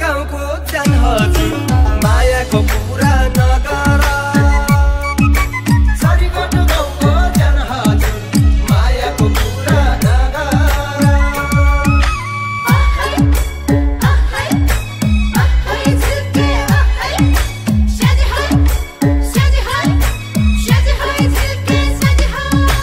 गाउँको जान हजुर मायाको कुरा नगर सरीबाट गाउँको जान हजुर मायाको कुरा नगर आहाई आहाई आहाई झिल्के आहाई सजी हाई झिल्के सजी हाई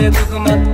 Look at my